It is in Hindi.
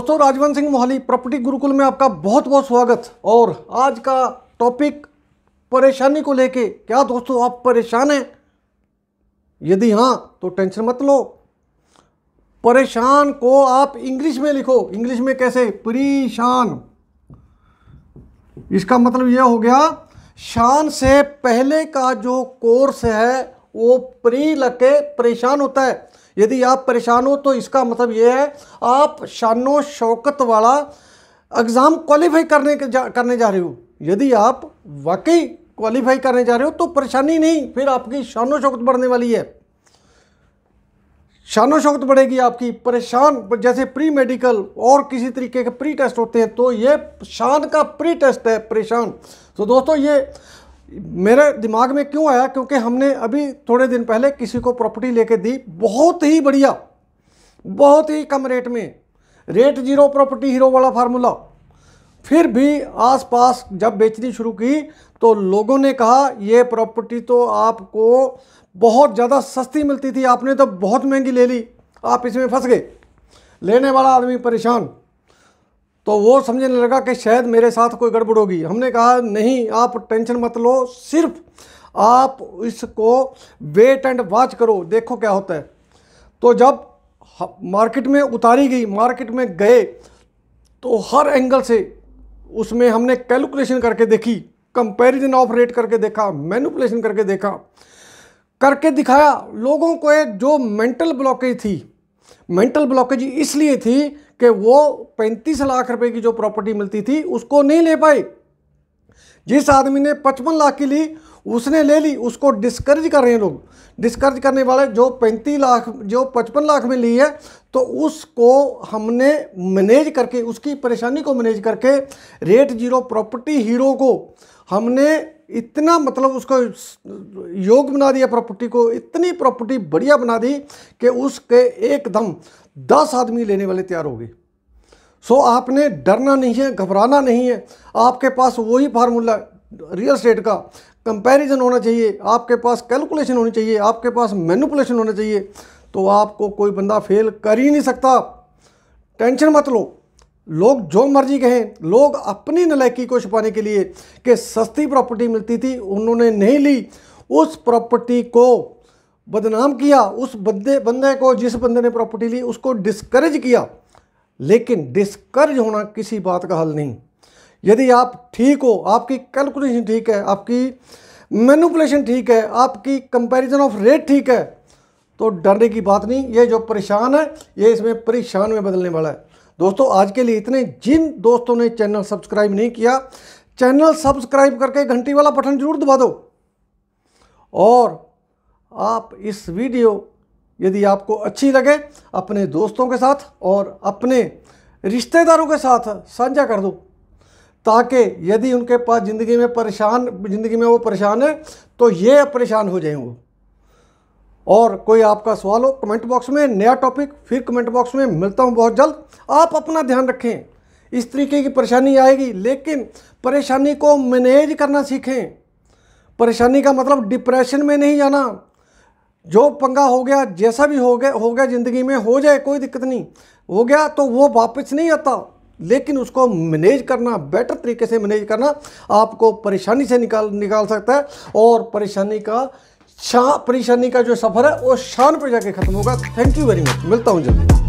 दोस्तों राजवंत सिंह मोहाली प्रॉपर्टी गुरुकुल में आपका बहुत बहुत स्वागत। और आज का टॉपिक परेशानी को लेके, क्या दोस्तों आप परेशान हैं? यदि हाँ तो टेंशन मत लो, परेशान को आप इंग्लिश में लिखो। इंग्लिश में कैसे? परेशान, इसका मतलब यह हो गया शान से पहले का जो कोर्स है वो प्री लगे परेशान होता है। यदि आप परेशान हो तो इसका मतलब ये है आप शानो शौकत वाला एग्ज़ाम क्वालिफाई करने जा रहे हो। यदि आप वाकई क्वालिफाई करने जा रहे हो तो परेशानी नहीं, फिर आपकी शानो शौकत बढ़ने वाली है। शानो शौकत बढ़ेगी आपकी। परेशान जैसे प्री मेडिकल और किसी तरीके के प्री टेस्ट होते हैं, तो ये शान का प्री टेस्ट है परेशान। तो दोस्तों ये मेरे दिमाग में क्यों आया, क्योंकि हमने अभी थोड़े दिन पहले किसी को प्रॉपर्टी लेके दी, बहुत ही बढ़िया, बहुत ही कम रेट में, रेट जीरो प्रॉपर्टी हीरो वाला फार्मूला। फिर भी आसपास जब बेचनी शुरू की तो लोगों ने कहा ये प्रॉपर्टी तो आपको बहुत ज़्यादा सस्ती मिलती थी, आपने तो बहुत महंगी ले ली, आप इसमें फंस गए। लेने वाला आदमी परेशान, तो वो समझने लगा कि शायद मेरे साथ कोई गड़बड़ होगी। हमने कहा नहीं, आप टेंशन मत लो, सिर्फ आप इसको वेट एंड वॉच करो, देखो क्या होता है। तो जब मार्केट में उतारी गई, मार्केट में गए तो हर एंगल से उसमें हमने कैलकुलेशन करके देखी, कंपैरिजन ऑफ रेट करके देखा, मैनिपुलेशन करके देखा, करके दिखाया। लोगों को एक जो मेंटल ब्लॉकेज थी, मेंटल ब्लॉकेज इसलिए थी कि वो 35 लाख रुपए की जो प्रॉपर्टी मिलती थी उसको नहीं ले पाए। जिस आदमी ने 55 लाख की ली उसने ले ली, उसको डिस्करेज कर रहे हैं लोग। डिस्करेज करने वाले जो 55 लाख में ली है, तो उसको हमने मैनेज करके, उसकी परेशानी को मैनेज करके रेट जीरो प्रॉपर्टी हीरो को हमने इतना, मतलब उसको योग बना दिया, प्रॉपर्टी को इतनी प्रॉपर्टी बढ़िया बना दी कि उसके एकदम 10 आदमी लेने वाले तैयार हो गए। सो आपने डरना नहीं है, घबराना नहीं है, आपके पास वही फार्मूला रियल एस्टेट का कंपैरिजन होना चाहिए, आपके पास कैलकुलेशन होनी चाहिए, आपके पास मैनिपुलेशन होना चाहिए, तो आपको कोई बंदा फेल कर ही नहीं सकता। टेंशन मत लो, लोग जो मर्जी कहें, लोग अपनी नलायकी को छुपाने के लिए कि सस्ती प्रॉपर्टी मिलती थी उन्होंने नहीं ली, उस प्रॉपर्टी को बदनाम किया, उस बंदे को, जिस बंदे ने प्रॉपर्टी ली उसको डिस्करेज किया। लेकिन डिस्करेज होना किसी बात का हल नहीं। यदि आप ठीक हो, आपकी कैलकुलेशन ठीक है, आपकी मैनिपुलेशन ठीक है, आपकी कंपैरिजन ऑफ रेट ठीक है, तो डरने की बात नहीं। ये जो परेशान है ये इसमें परेशान में बदलने वाला है। दोस्तों आज के लिए इतने। जिन दोस्तों ने चैनल सब्सक्राइब नहीं किया, चैनल सब्सक्राइब करके घंटी वाला बटन जरूर दबा दो। और आप इस वीडियो यदि आपको अच्छी लगे अपने दोस्तों के साथ और अपने रिश्तेदारों के साथ साझा कर दो, ताकि यदि उनके पास ज़िंदगी में वो परेशान है तो ये परेशान हो जाएंगे। और कोई आपका सवाल हो कमेंट बॉक्स में, नया टॉपिक फिर कमेंट बॉक्स में। मिलता हूँ बहुत जल्द। आप अपना ध्यान रखें, इस तरीके की परेशानी आएगी लेकिन परेशानी को मैनेज करना सीखें। परेशानी का मतलब डिप्रेशन में नहीं जाना। जो पंगा हो गया, जैसा भी हो गया ज़िंदगी में, हो जाए कोई दिक्कत नहीं, हो गया तो वो वापस नहीं आता, लेकिन उसको मैनेज करना, बेटर तरीके से मैनेज करना आपको परेशानी से निकाल सकता है। और परेशानी का जो सफ़र है वो शान पर जाके ख़त्म होगा। थैंक यू वेरी मच, मिलता हूँ जल्दी।